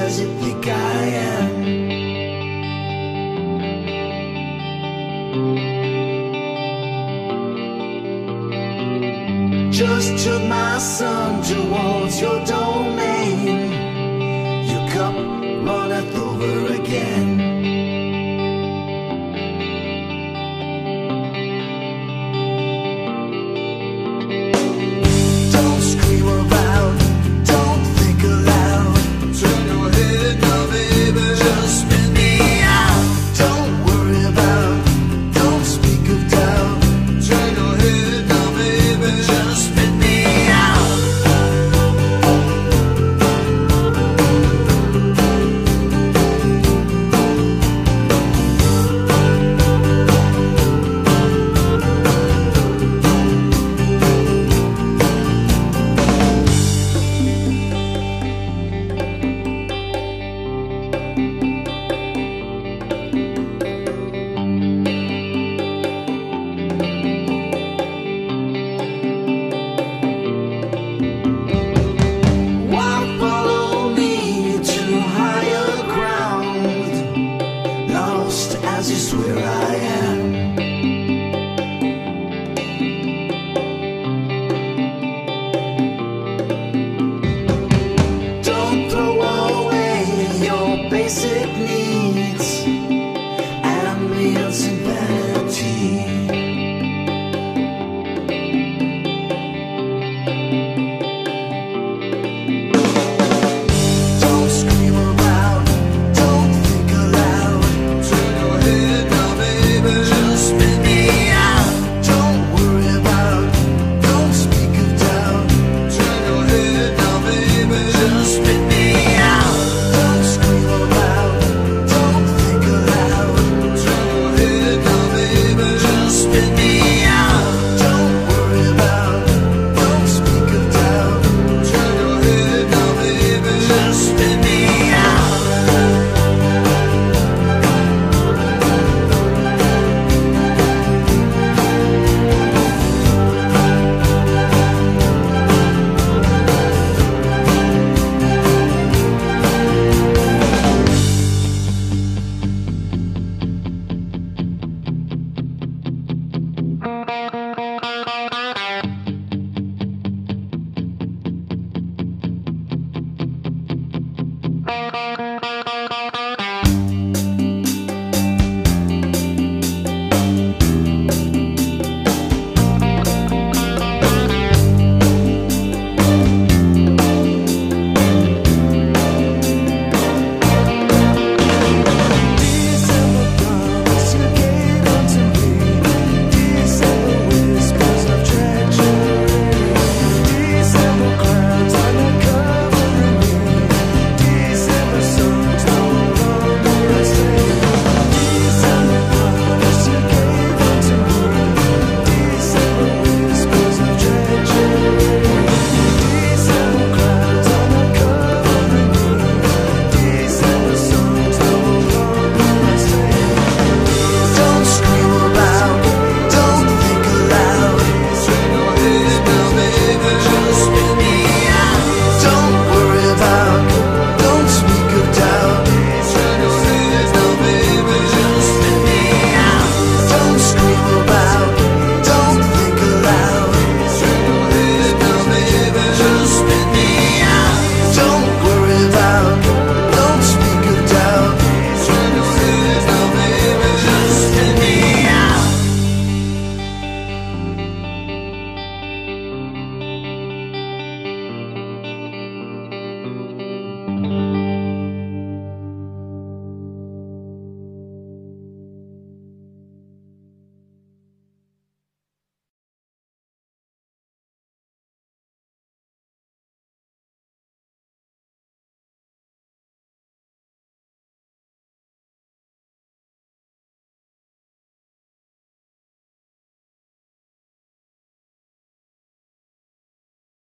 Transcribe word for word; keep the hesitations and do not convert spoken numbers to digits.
does it think I am? Just took my son towards your domain. Your cup runneth over again.